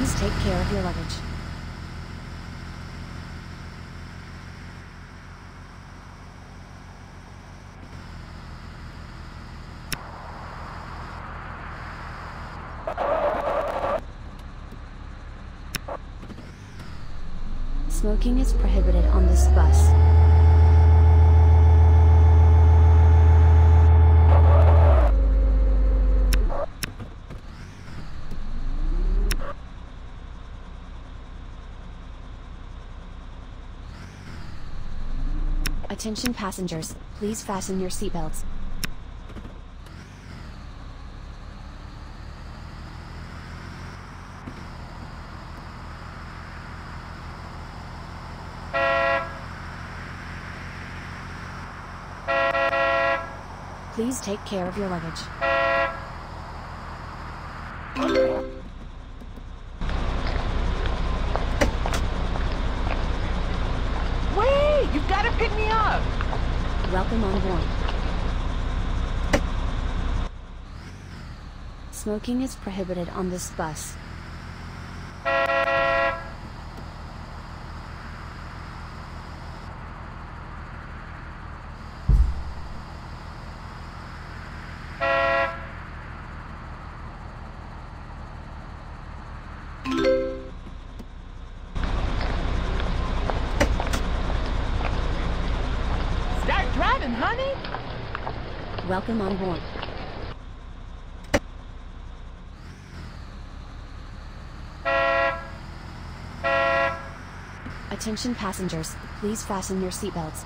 Please take care of your luggage. Smoking is prohibited on this bus. Attention passengers, please fasten your seatbelts. Please take care of your luggage. You've got to pick me up! Welcome on board. Smoking is prohibited on this bus. Driving, honey? Welcome on board. Attention passengers, please fasten your seatbelts.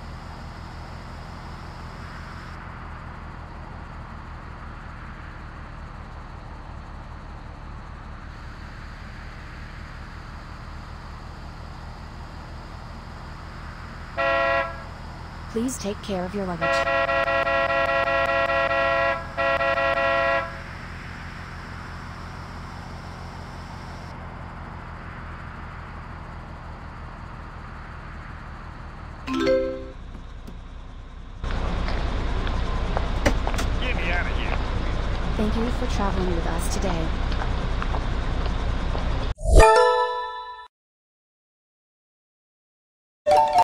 Please take care of your luggage. Get me out of here. Thank you for traveling with us today.